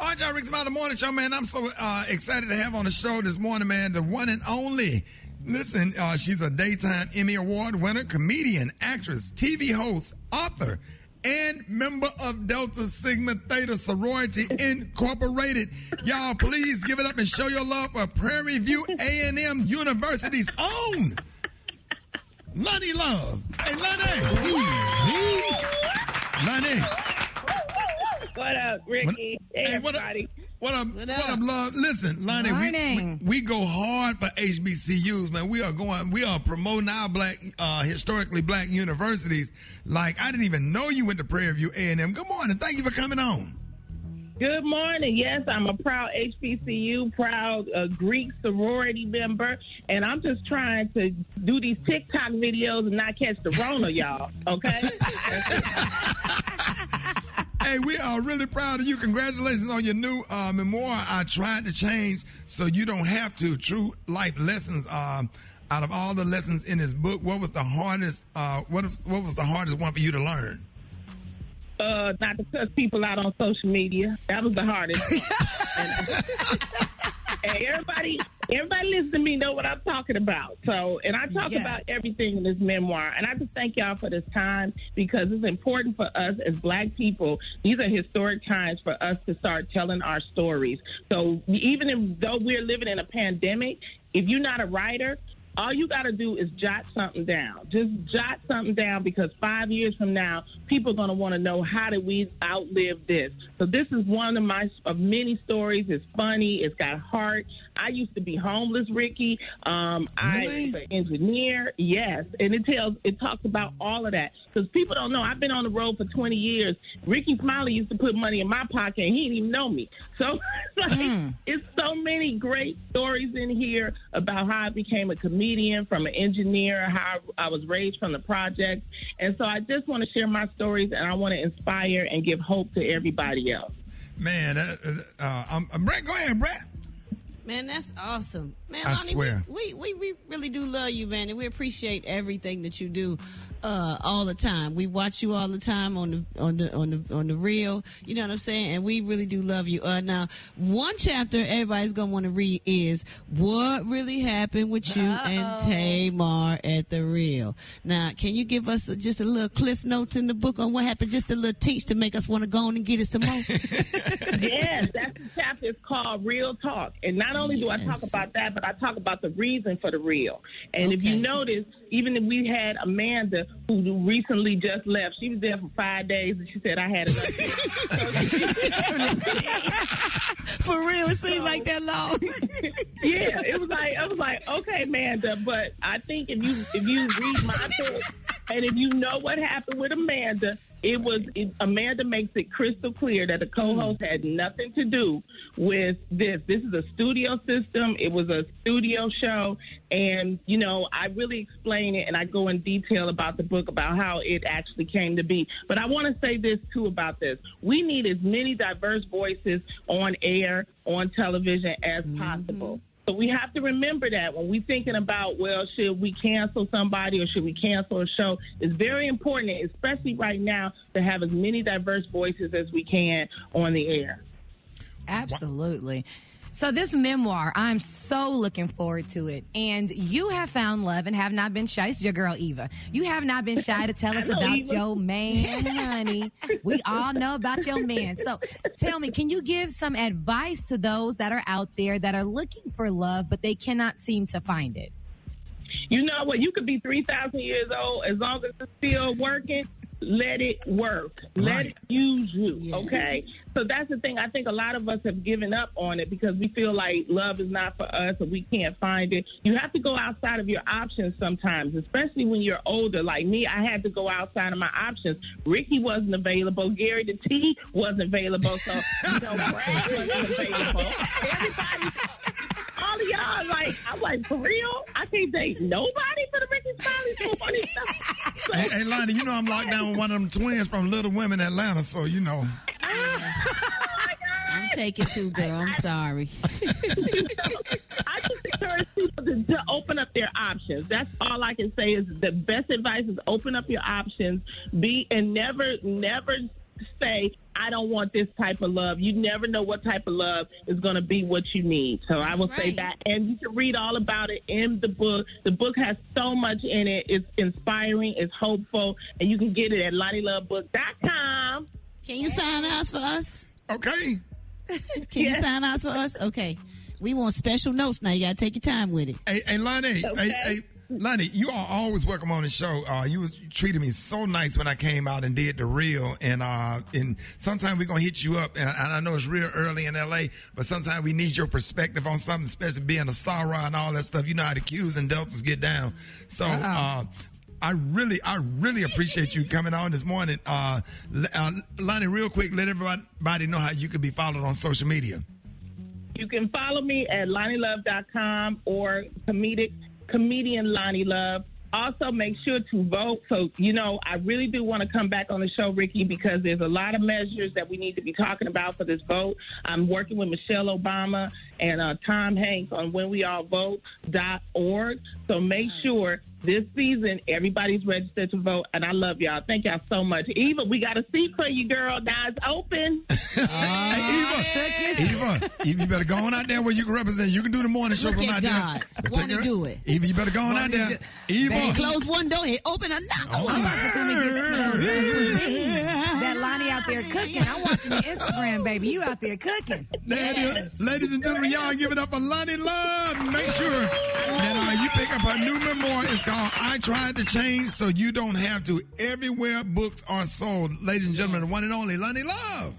All right, y'all, Rick's about the morning show, man. I'm so excited to have on the show this morning, man, the one and only. Listen, she's a daytime Emmy Award winner, comedian, actress, TV host, author, and member of Delta Sigma Theta Sorority Incorporated. Y'all, please give it up and show your love for Prairie View A&M University's own Loni Love. Hey, Loni. What up, Ricky? Hey, everybody. What up, love? Listen, Loni, we go hard for HBCUs, man. We are promoting our black, historically black universities. Like, I didn't even know you went to Prairie View A&M. Good morning. Thank you for coming on. Good morning. Yes, I'm a proud HBCU, proud Greek sorority member, and I'm just trying to do these TikTok videos and not catch the Rona, y'all. Okay? Hey, we are really proud of you. Congratulations on your new memoir, I Tried to Change So You Don't Have to, True Life Lessons. Out of all the lessons in this book, what was the hardest one for you to learn? Not to cuss people out on social media. That was the hardest. Hey, everybody listen to me, know what I'm talking about. So, and I talk about everything in this memoir. And I just thank y'all for this time because it's important for us as black people. These are historic times for us to start telling our stories. So even though we're living in a pandemic, if you're not a writer, all you got to do is jot something down. Just jot something down because 5 years from now, people are going to want to know, how did we outlive this? So this is one of my many stories. It's funny. It's got heart. I used to be homeless, Ricky. Really? I was an engineer. Yes. And it talks about all of that. Because people don't know, I've been on the road for 20 years. Ricky Smiley used to put money in my pocket, and he didn't even know me. So it's so many great stories in here about how I became a comedian, from an engineer, how I was raised from the project. And so I just want to share my stories, and I want to inspire and give hope to everybody else. Man, Brett, go ahead, Brett. Man, that's awesome. Man, I swear. We really do love you, man, and we appreciate everything that you do all the time. We watch you all the time on the Real, you know what I'm saying? And we really do love you. Now, one chapter everybody's going to want to read is what really happened with you and Tamar at the Real. Now, can you give us just a little cliff notes in the book on what happened, just a little teach to make us want to go on and get it some more? Yes, that's the chapter. It's called Real Talk. And not only do I talk about that, but I talk about the reason for the Real. And if you notice, even if we had Amanda, who recently just left, she was there for 5 days, and she said, I had enough. For real, it seemed like that long. Yeah, it was like, I was like, okay, Amanda, but I think if you read my book and if you know what happened with Amanda, Amanda makes it crystal clear that the co-host had nothing to do with this. This is a studio system. It was a studio show. And, you know, I really explain it, and I go in detail about the book, about how it actually came to be. But I want to say this, too, about this. We need as many diverse voices on air, on television as possible. So we have to remember that when we're thinking about, well, should we cancel somebody or should we cancel a show? It's very important, especially right now, to have as many diverse voices as we can on the air. Absolutely. So this memoir, I'm so looking forward to it. And you have found love and have not been shy. It's your girl, Eva. You have not been shy to tell us about your man, honey. We all know about your man. So tell me, can you give some advice to those that are out there that are looking for love, but they cannot seem to find it? You know what? You could be 3,000 years old as long as it's still working. Let it work. Let it use you, okay? So that's the thing. I think a lot of us have given up on it because we feel like love is not for us and we can't find it. You have to go outside of your options sometimes, especially when you're older. Like me, I had to go outside of my options. Ricky wasn't available. Gary the T wasn't available. So, you know, Brad wasn't available. Everybody... All of y'all, like, I'm like, for real? I can't date nobody for the Ricky Smiley stuff. So, hey, Loni, you know I'm locked down with one of them twins from Little Women Atlanta, so you know. I'm taking two, girl. I'm sorry. I just encourage people to open up their options. That's all I can say is the best advice is open up your options. Never say, I don't want this type of love. You never know what type of love is going to be what you need. So that's I will say that. And you can read all about it in the book. The book has so much in it. It's inspiring. It's hopeful. And you can get it at LoniLoveBook.com. Can you sign us for us? Okay. You sign us for us? Okay. We want special notes now. You got to take your time with it. Hey, Lonnie. Okay. Hey. Lonnie, you are always welcome on the show. You treated me so nice when I came out and did The Real. And sometimes we're going to hit you up. And I know it's real early in L.A., but sometimes we need your perspective on something, especially being a soror and all that stuff. You know how the Qs and Deltas get down. So I really appreciate you coming on this morning. Lonnie, real quick, let everybody know how you can be followed on social media. You can follow me at LoniLove.com or comedian Loni Love. Also, make sure to vote. So, I really do want to come back on the show, Ricky, because there's a lot of measures that we need to be talking about for this vote. I'm working with Michelle Obama and Tom Hanks on whenweallvote.org. So make sure this season everybody's registered to vote, and I love y'all. Thank y'all so much. Eva, we got a seat for you, girl. Now it's open. Hey, Eva, you better go on out there where you can represent. You can do the morning show from out there. Want to do it. Eva, you better go on out there. Eva. They close one door and open another one. That Lonnie out there cooking. I'm watching your Instagram, baby. You out there cooking. Ladies and gentlemen, y'all give it up for Lonnie Love. Make sure that you pick up her new memoir. It's called I Tried to Change So You Don't Have to. Everywhere books are sold. Ladies and gentlemen, the one and only Loni Love.